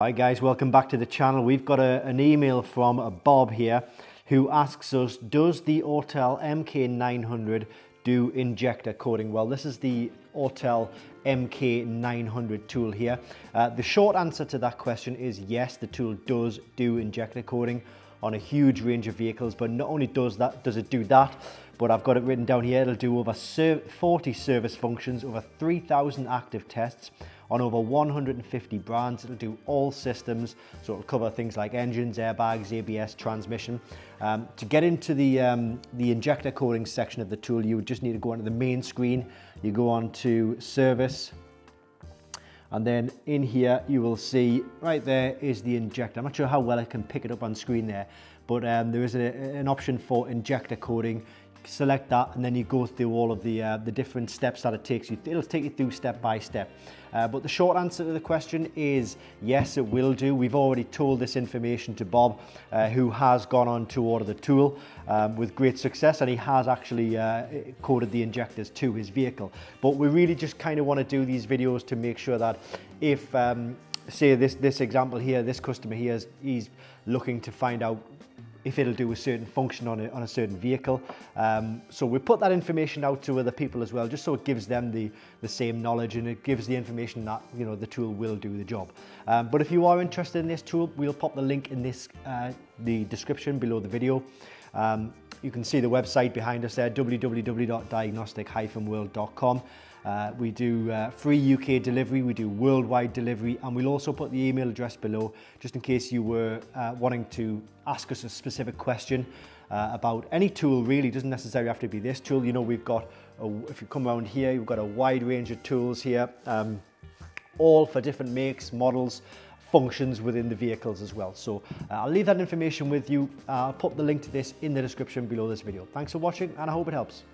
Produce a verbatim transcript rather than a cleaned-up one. Hi guys, welcome back to the channel. We've got a, an email from Bob here who asks us, does the Autel M K nine hundred do injector coating? Well, this is the Autel M K nine hundred tool here. Uh, the short answer to that question is yes, the tool does do injector coating on a huge range of vehicles, but not only does that does it do that, but I've got it written down here, it'll do over forty service functions, over three thousand active tests on over one hundred fifty brands. It'll do all systems, so it'll cover things like engines, airbags, A B S, transmission. Um, to get into the, um, the injector coating section of the tool, you would just need to go onto the main screen. You go on to service, and then in here you will see right there is the injector. I'm not sure how well I can pick it up on screen there, but um, there is a, an option for injector coating. Select that, and then you go through all of the uh, the different steps that it takes you. It'll take you through step by step. Uh, but the short answer to the question is yes, it will do. We've already told this information to Bob, uh, who has gone on to order the tool um, with great success, and he has actually uh, coated the injectors to his vehicle. But we really just kind of want to do these videos to make sure that if um, say this this example here, this customer here is he's looking to find out if it'll do a certain function on a, on a certain vehicle. Um, so we put that information out to other people as well, just so it gives them the, the same knowledge, and it gives the information that, you know, the tool will do the job. Um, but if you are interested in this tool, we'll pop the link in this, uh, the description below the video. Um, you can see the website behind us there, w w w dot diagnostic dash world dot com. Uh, we do uh, free U K delivery, we do worldwide delivery, and we'll also put the email address below, just in case you were uh, wanting to ask us a specific question uh, about any tool really. It doesn't necessarily have to be this tool. You know, we've got, a, if you come around here, you've got a wide range of tools here, um, all for different makes, models, functions within the vehicles as well. So uh, I'll leave that information with you. Uh, I'll put the link to this in the description below this video. Thanks for watching, and I hope it helps.